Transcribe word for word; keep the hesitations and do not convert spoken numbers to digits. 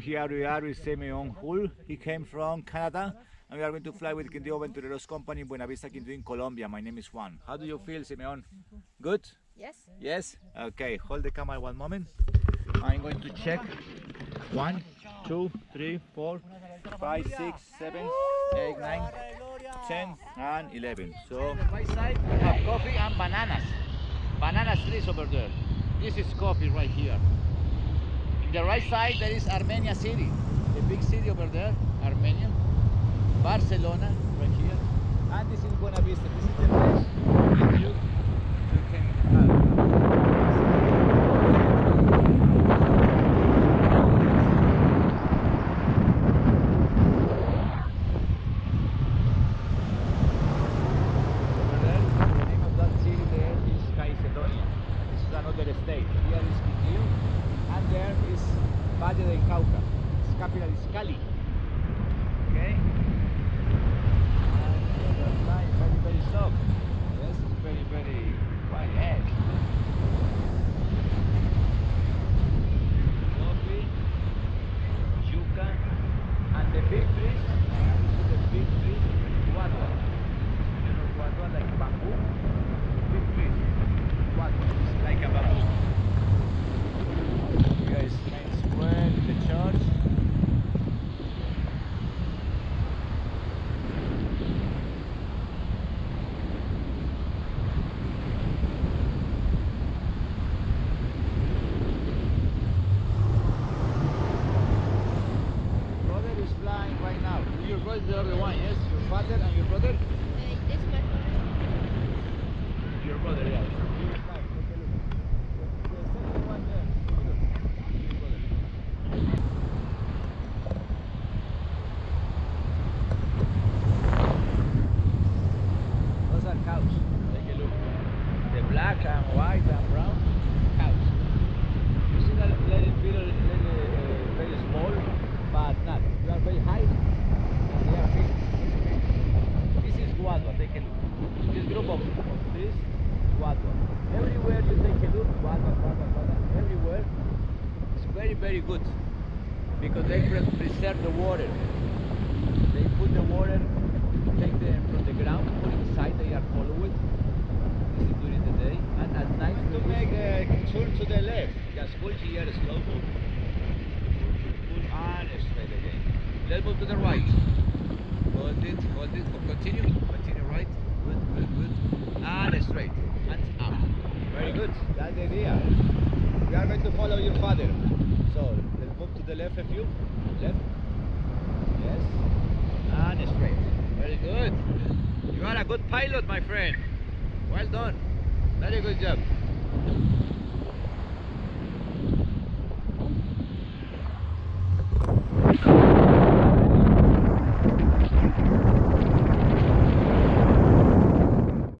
Here we are with Simeon Hull. He came from Canada, and we are going to fly with Quindío Ventureros Company in Buena Vista, Quindío in Colombia. My name is Juan. How do you feel, Simeon? Good? Yes. Yes? Okay, hold the camera one moment. I'm going to check. One, two, three, four, five, six, seven, eight, nine, ten, and eleven. So, on the right side, we have coffee and bananas. Banana trees over there. This is coffee right here. The right side there is Armenia city, the big city over there, Armenia, Barcelona right here, and this is Buena Vista. This is the place you, you can have. Over there, the name of that city there is Caicedonia. This is another state. Here is Quindío. And there is del Cauca. Its capital is Cali. Okay? And the line is very, very soft. Yes, it's very, very wide edge. Coffee, yuca, and the big trees. This is the big trees, guadua. You know, guadua like bamboo. Big trees. Guadua is like a bamboo. Guys, main square, the church. Brother is flying right now. Your brother is the other one, yes? Your father and your brother? Uh, this my brother. Your brother, yeah. Black and white and brown cows. You see that little bit little, little, very small, but not. They are very high and they are big. This is guadua, take a look. This group of, of trees, guadua. Everywhere you take a look, guadua, guadua, guadua. Everywhere. It's very, very good because they preserve the water. They put the water, take them from the ground, put inside, they are followed. During the day and at night to make a turn to the left. Just pull here slow move. Pull and straight again. Let's move to the right. Hold it, hold it, continue, continue right. Good, good, good. And straight. And up. Very good. That's the idea. We are going to follow your father. So let's move to the left a few. Left. Yes. And straight. Very good. You are a good pilot, my friend. Well done. Very good job.